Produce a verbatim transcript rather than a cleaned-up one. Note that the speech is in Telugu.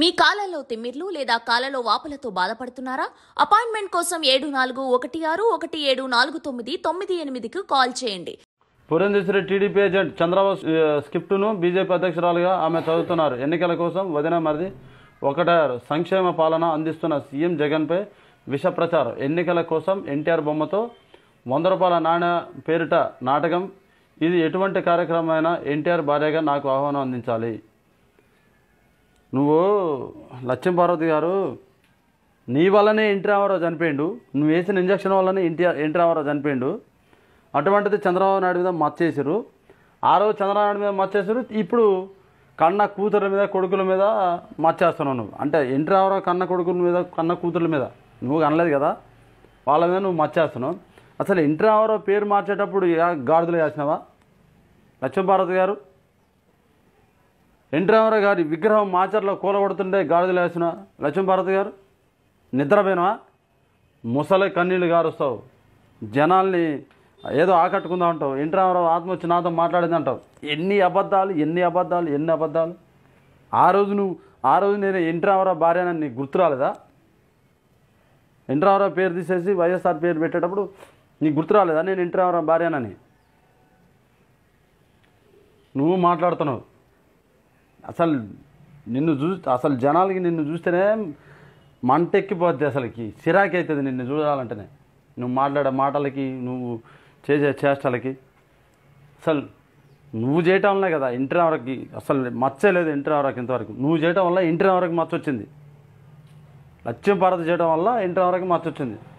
మీ కాలాల్లో తిమ్మిర్లు లేదా కాలాల్లో వాపులతో బాధపడుతున్నారా? అపాయింట్మెంట్ కోసం ఏడు నాలుగు ఒకటి ఆరు ఒకటి ఏడు నాలుగు తొమ్మిది తొమ్మిది ఎనిమిది కు కాల్ చేయండి. పురంధేశ్వరి టీడీపీ ఏజెంట్ చంద్రబాబు స్క్రిప్ట్‌ను బీజేపీ అధ్యక్షురాలుగా ఆమె చదువుతున్నారు. ఎన్నికల కోసం వదిన మరిది ఒకటారు సంక్షేమ పాలన అందిస్తున్న సీఎం జగన్పై విష ప్రచారం. ఎన్నికల కోసం ఎన్టీఆర్ బొమ్మతో వంద రూపాయల నాణ్య పేరిట నాటకం. ఇది ఎటువంటి కార్యక్రమమైనా ఎన్టీఆర్ భార్యగా నాకు ఆహ్వానం అందించాలి. నువ్వు లక్ష్మీ పార్వతి గారు, నీ వల్లనే ఎన్టీ రామారావు చనిపోయిండు, నువ్వు వేసిన ఇంజక్షన్ వల్లనే ఎన్టీఆర్ ఎన్టీ రామారావు చనిపోయిండు. అటువంటిది చంద్రబాబు నాయుడు మీద మచ్చేసారు, ఆ రోజు చంద్రబాబు నాయుడు మీద మచ్చేసారు, ఇప్పుడు కన్న కూతుర్ల మీద కొడుకుల మీద మచ్చేస్తున్నావు నువ్వు. అంటే ఎన్టీ రామారావు కన్న కొడుకుల మీద కన్న కూతుర్ల మీద నువ్వు అనలేదు కదా, వాళ్ళ మీద నువ్వు మచ్చేస్తున్నావు. అసలు ఎన్టీ రామారావు పేరు మార్చేటప్పుడు గాడిదలు వేసినావా? లక్ష్మీ పార్వతి గారు, ఎన్టీ రామారావు గారి విగ్రహం మాచర్లో కూలబడుతుంటే గాడిదలు వేసిన లక్ష్మీపార్వతి గారు, నిద్రపోయినవా? ముసలి కన్నీళ్ళు గారుస్తావు, జనాల్ని ఏదో ఆకట్టుకుందా అంటావు, ఎన్టీ రామారావు ఆత్మ వచ్చి నాతో మాట్లాడింది అంటావు. ఎన్ని అబద్ధాలు ఎన్ని అబద్ధాలు ఎన్ని అబద్ధాలు! ఆ రోజు నువ్వు ఆ రోజు నేను ఎన్టీ రామారావు భార్య అని నీకు గుర్తు రాలేదా? ఎన్టీ రామారావు పేరు తీసేసి వైఎస్ఆర్ పేరు పెట్టేటప్పుడు నీకు గుర్తు రాలేదా నేను ఎన్టీ రామారావు భార్యనని? నువ్వు మాట్లాడుతున్నావు. అసలు నిన్ను చూ అసలు జనాలకి నిన్ను చూస్తేనే మంటెక్కిపోద్ది, అసలుకి చిరాకు అవుతుంది నిన్ను చూడాలంటేనే. నువ్వు మాట్లాడే మాటలకి, నువ్వు చేసే చేష్టలకి అసలు నువ్వు చేయటం వల్లనే కదా ఎన్టీ రామారావుకి అసలు మచ్చలేదు. ఎన్టీ రామారావుకి ఇంతవరకు నువ్వు చేయటం వల్ల ఎన్టీ రామారావుకి మచ్చ వచ్చింది, లక్ష్మీ పార్వతి చేయడం వల్ల ఎన్టీ రామారావుకి మచ్చ వచ్చింది.